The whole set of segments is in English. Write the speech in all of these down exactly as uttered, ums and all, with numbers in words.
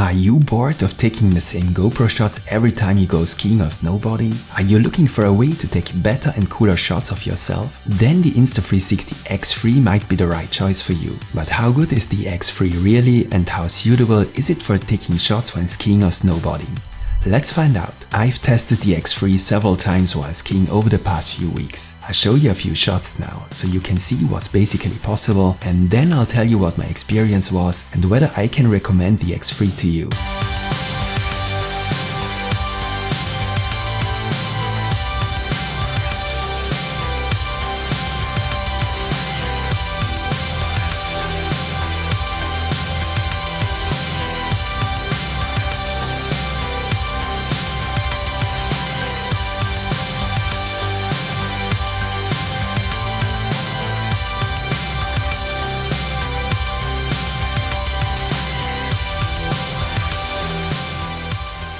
Are you bored of taking the same GoPro shots every time you go skiing or snowboarding? Are you looking for a way to take better and cooler shots of yourself? Then the Insta three sixty X three might be the right choice for you. But how good is the X three really, and how suitable is it for taking shots when skiing or snowboarding? Let's find out. I've tested the X three several times while skiing over the past few weeks. I'll show you a few shots now, so you can see what's basically possible, and then I'll tell you what my experience was and whether I can recommend the X three to you.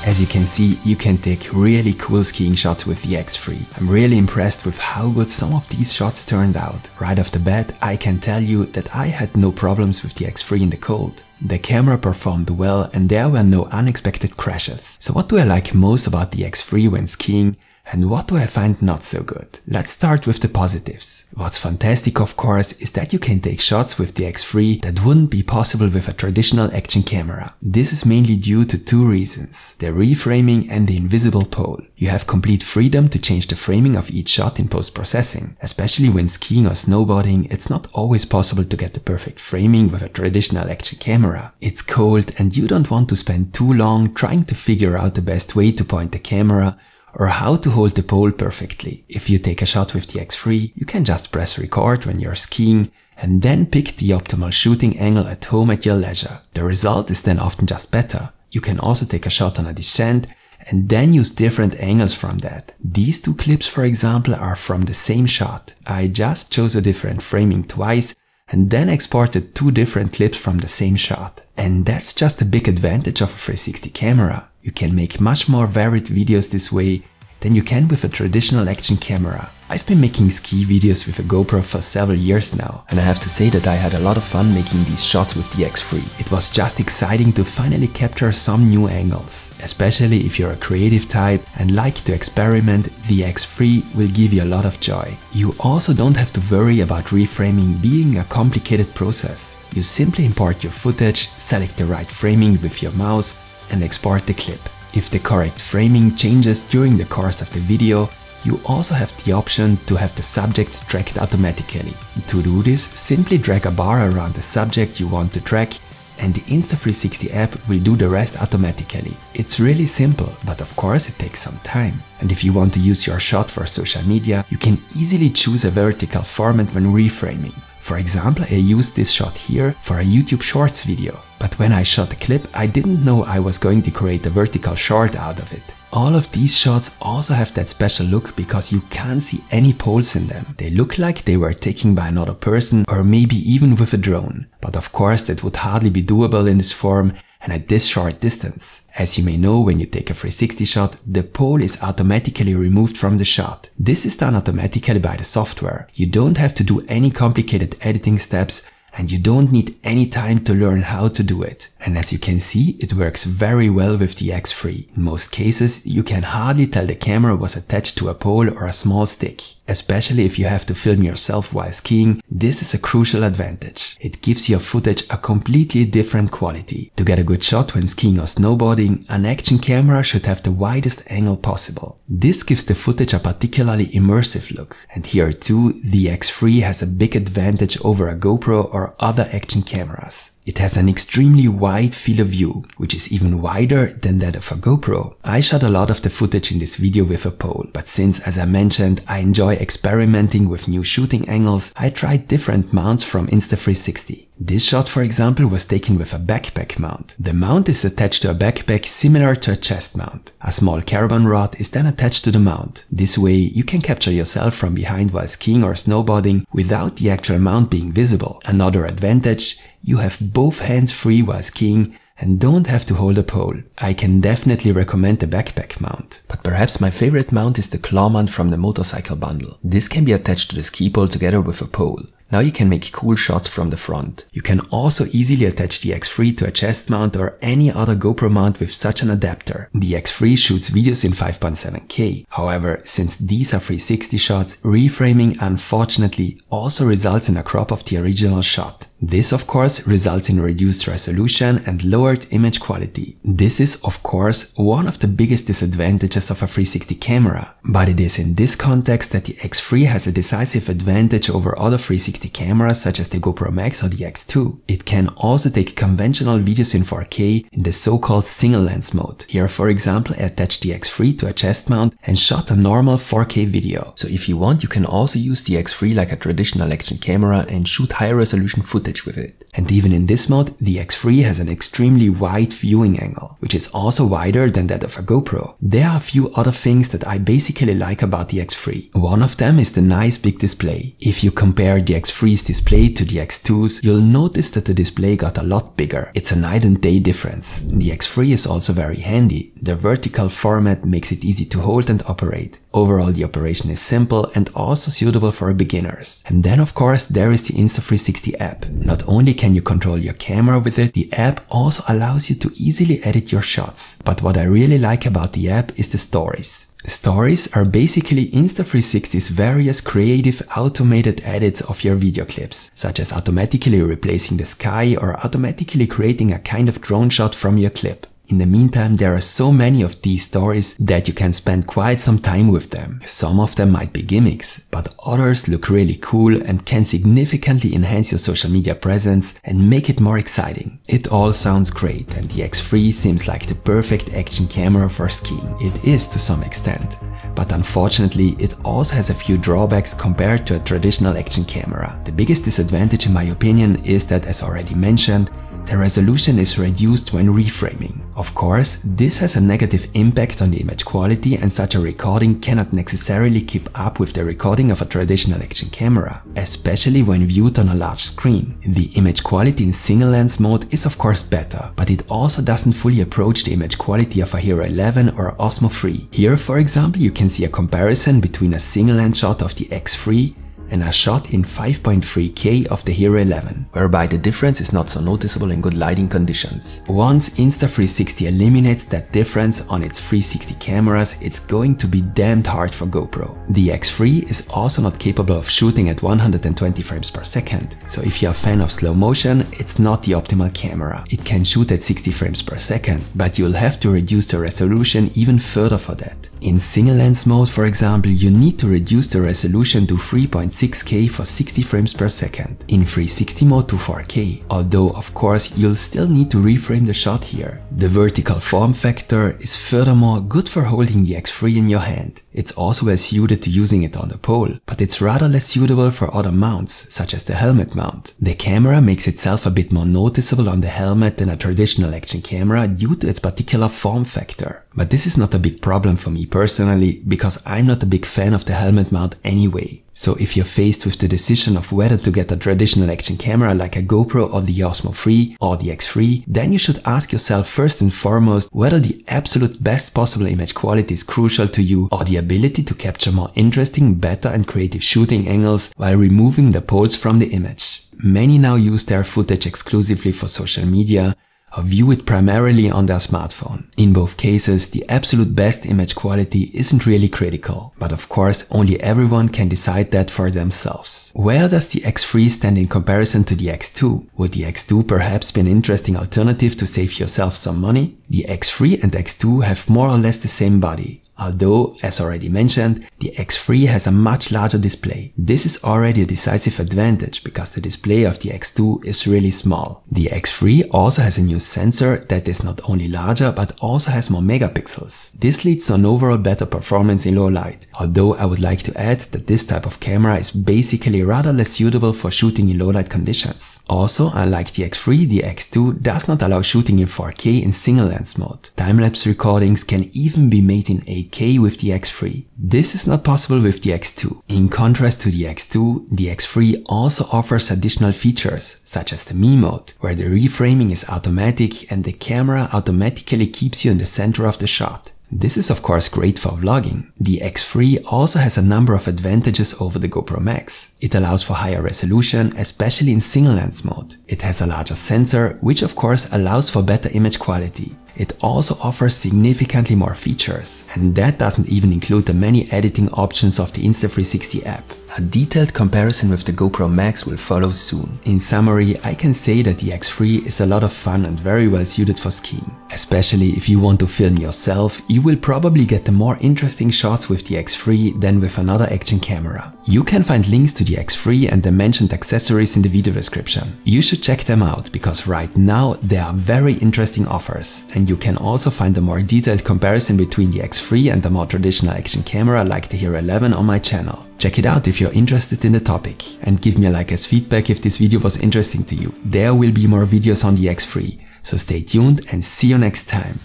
As you can see, you can take really cool skiing shots with the X three. I'm really impressed with how good some of these shots turned out. Right off the bat, I can tell you that I had no problems with the X three in the cold. The camera performed well and there were no unexpected crashes. So what do I like most about the X three when skiing? And what do I find not so good? Let's start with the positives. What's fantastic, of course, is that you can take shots with the X three that wouldn't be possible with a traditional action camera. This is mainly due to two reasons: the reframing and the invisible pole. You have complete freedom to change the framing of each shot in post-processing. Especially when skiing or snowboarding, it's not always possible to get the perfect framing with a traditional action camera. It's cold and you don't want to spend too long trying to figure out the best way to point the camera or how to hold the pole perfectly. If you take a shot with the X three, you can just press record when you're skiing and then pick the optimal shooting angle at home at your leisure. The result is then often just better. You can also take a shot on a descent and then use different angles from that. These two clips, for example, are from the same shot. I just chose a different framing twice and then exported two different clips from the same shot. And that's just a big advantage of a three sixty camera. You can make much more varied videos this way than you can with a traditional action camera. I've been making ski videos with a GoPro for several years now, and I have to say that I had a lot of fun making these shots with the X three. It was just exciting to finally capture some new angles. Especially if you're a creative type and like to experiment, the X three will give you a lot of joy. You also don't have to worry about reframing being a complicated process. You simply import your footage, select the right framing with your mouse, and export the clip. If the correct framing changes during the course of the video, you also have the option to have the subject tracked automatically. To do this, simply drag a bar around the subject you want to track and the Insta three sixty app will do the rest automatically. It's really simple, but of course it takes some time. And if you want to use your shot for social media, you can easily choose a vertical format when reframing. For example, I used this shot here for a YouTube Shorts video. But when I shot the clip, I didn't know I was going to create a vertical short out of it. All of these shots also have that special look because you can't see any poles in them. They look like they were taken by another person or maybe even with a drone. But of course that would hardly be doable in this form and at this short distance. As you may know, when you take a three sixty shot, the pole is automatically removed from the shot. This is done automatically by the software. You don't have to do any complicated editing steps and you don't need any time to learn how to do it. And as you can see, it works very well with the X three. In most cases, you can hardly tell the camera was attached to a pole or a small stick. Especially if you have to film yourself while skiing, this is a crucial advantage. It gives your footage a completely different quality. To get a good shot when skiing or snowboarding, an action camera should have the widest angle possible. This gives the footage a particularly immersive look. And here too, the X three has a big advantage over a GoPro or other action cameras. It has an extremely wide field of view, which is even wider than that of a GoPro. I shot a lot of the footage in this video with a pole, but since, as I mentioned, I enjoy experimenting with new shooting angles, I tried different mounts from Insta three sixty. This shot, for example, was taken with a backpack mount. The mount is attached to a backpack similar to a chest mount. A small carbon rod is then attached to the mount. This way, you can capture yourself from behind while skiing or snowboarding without the actual mount being visible. Another advantage, you have both hands free while skiing and don't have to hold a pole. I can definitely recommend the backpack mount. But perhaps my favorite mount is the claw mount from the motorcycle bundle. This can be attached to the ski pole together with a pole. Now you can make cool shots from the front. You can also easily attach the X three to a chest mount or any other GoPro mount with such an adapter. The X three shoots videos in five point seven K. However, since these are three sixty shots, reframing unfortunately also results in a crop of the original shot. This, of course, results in reduced resolution and lowered image quality. This is, of course, one of the biggest disadvantages of a three sixty camera, but it is in this context that the X three has a decisive advantage over other three sixty cameras such as the GoPro Max or the X two. It can also take conventional videos in four K in the so-called single lens mode. Here, for example, I attached the X three to a chest mount and shot a normal four K video. So if you want, you can also use the X three like a traditional action camera and shoot high resolution footage with it. And even in this mode, the X three has an extremely wide viewing angle, which is also wider than that of a GoPro. There are a few other things that I basically like about the X three. One of them is the nice big display. If you compare the X three's display to the X two's, you'll notice that the display got a lot bigger. It's a night and day difference. The X three is also very handy. The vertical format makes it easy to hold and operate. Overall, the operation is simple and also suitable for beginners. And then, of course, there is the Insta three sixty app. Not only can you control your camera with it, the app also allows you to easily edit your shots. But what I really like about the app is the stories. Stories are basically Insta three sixty's various creative automated edits of your video clips, such as automatically replacing the sky or automatically creating a kind of drone shot from your clip. In the meantime, there are so many of these stories that you can spend quite some time with them. Some of them might be gimmicks, but others look really cool and can significantly enhance your social media presence and make it more exciting. It all sounds great, and the X three seems like the perfect action camera for skiing. It is to some extent. But unfortunately, it also has a few drawbacks compared to a traditional action camera. The biggest disadvantage, in my opinion, is that, as already mentioned, the resolution is reduced when reframing. Of course, this has a negative impact on the image quality, and such a recording cannot necessarily keep up with the recording of a traditional action camera, especially when viewed on a large screen. The image quality in single lens mode is of course better, but it also doesn't fully approach the image quality of a Hero eleven or Osmo Free. Here, for example, you can see a comparison between a single lens shot of the X three and a shot in five point three K of the Hero eleven, whereby the difference is not so noticeable in good lighting conditions. Once Insta three sixty eliminates that difference on its three sixty cameras, it's going to be damned hard for GoPro. The X three is also not capable of shooting at one hundred twenty frames per second, so if you're a fan of slow motion, it's not the optimal camera. It can shoot at sixty frames per second, but you'll have to reduce the resolution even further for that. In single lens mode, for example, you need to reduce the resolution to three point six K for sixty frames per second, in three sixty mode to four K, although of course you'll still need to reframe the shot here. The vertical form factor is furthermore good for holding the X three in your hand. It's also well suited to using it on the pole, but it's rather less suitable for other mounts, such as the helmet mount. The camera makes itself a bit more noticeable on the helmet than a traditional action camera due to its particular form factor. But this is not a big problem for me personally, because I'm not a big fan of the helmet mount anyway. So if you're faced with the decision of whether to get a traditional action camera like a GoPro or the Osmo Free or the X three, then you should ask yourself first and foremost whether the absolute best possible image quality is crucial to you, or the ability to capture more interesting, better and creative shooting angles while removing the poles from the image. Many now use their footage exclusively for social media, or view it primarily on their smartphone. In both cases, the absolute best image quality isn't really critical, but of course only everyone can decide that for themselves. Where does the X three stand in comparison to the X two? Would the X two perhaps be an interesting alternative to save yourself some money? The X three and X two have more or less the same body, although, as already mentioned, the X three has a much larger display. This is already a decisive advantage because the display of the X two is really small. The X three also has a new sensor that is not only larger but also has more megapixels. This leads to an overall better performance in low light, although I would like to add that this type of camera is basically rather less suitable for shooting in low light conditions. Also, unlike the X three, the X two does not allow shooting in four K in single lens mode. Time-lapse recordings can even be made in eight K with the X three. This is not possible with the X two. In contrast to the X two, the X three also offers additional features, such as the Me mode, where the reframing is automatic and the camera automatically keeps you in the center of the shot. This is of course great for vlogging. The X three also has a number of advantages over the GoPro Max. It allows for higher resolution, especially in single lens mode. It has a larger sensor, which of course allows for better image quality. It also offers significantly more features, and that doesn't even include the many editing options of the Insta three sixty app. A detailed comparison with the GoPro Max will follow soon. In summary, I can say that the X three is a lot of fun and very well suited for skiing. Especially if you want to film yourself, you will probably get the more interesting shots with the X three than with another action camera. You can find links to the X three and the mentioned accessories in the video description. You should check them out, because right now there are very interesting offers. And you can also find a more detailed comparison between the X three and the more traditional action camera like the Hero eleven on my channel. Check it out if you're interested in the topic, and give me a like as feedback if this video was interesting to you. There will be more videos on the X three, so stay tuned and see you next time.